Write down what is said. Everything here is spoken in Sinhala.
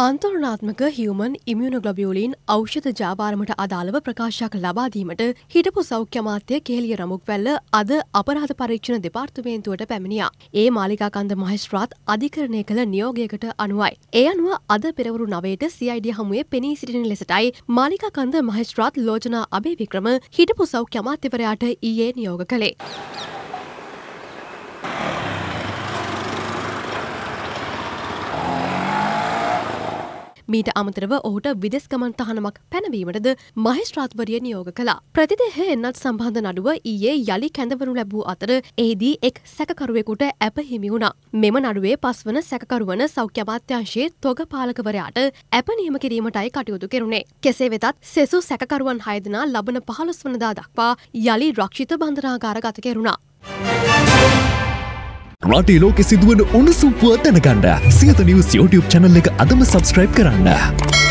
ආන්තරණාත්මක හියුමන් ඉමියුනොග්ලොබියුලින් ඖෂධ ජාවාරමට අදාළව ප්‍රකාශයක් ලබා දීමට හිටපු සෞඛ්‍ය අමාත්‍ය කෙහෙලිය රමුක්වැල්ල අද අපරාධ පරීක්ෂණ දෙපාර්තමේන්තුවට පැමිණියා. ඒ මාලිකාකන්ද මහේස්ත්‍රාත් අධිකරණය කළ නියෝගයකට අනුවයි. ඒ අනුව අද පෙරවරු 9ට CID හමුවේ පෙනී සිටින ලෙසටයි මාලිකාකන්ද මහේස්ත්‍රාත් ලෝචනා අබේවික්‍රම හිටපු සෞඛ්‍ය අමාත්‍යවරයාට ඊයේ නියෝග කළේ. මීට අමතරව ඔහුට විදෙස් ගමන් තහනමක් පැනවීමටද මහේස්ත්‍රාත්වරිය නියෝග කළා. ප්‍රතිදේහ එන්නත් සම්බන්ධ නඩුව ඊයේ යලි කැඳවනු ලැබූ අතර එහිදී එක් සැකකරුවෙකුට ඇප හිමි වුණා. මෙම නඩුවේ පස්වන සැකකරුවන සෞඛ්‍ය අමාත්‍යාංශයේ තොග පාලකවරයාට ඇප නියම කිරීමටයි කටයුතු කෙරුණේ. කෙසේ වෙතත් සෙසු සැකකරුවන් 6 දෙනා ලබන 15 වනදා දක්වා යලි රක්ෂිත බන්ධනාගාර ගත කෙරුණා. රටේ ලෝකෙ සිදුවන උණුසුම් පුවත් දැනගන්න Siyatha News YouTube channel එක අදම subscribe කරන්න.